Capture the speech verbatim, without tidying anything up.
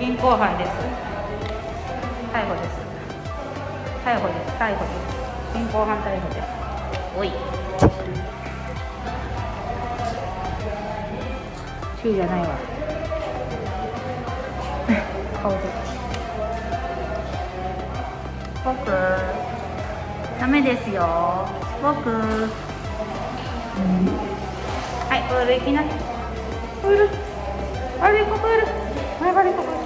現行犯です。逮捕です。逮捕です。逮捕です。現行犯逮捕です。おい。注意じゃないわ。顔で。僕。ダメですよ。僕。うん、はい、プール行きな。プール。あれ、ここプール。前張りここ。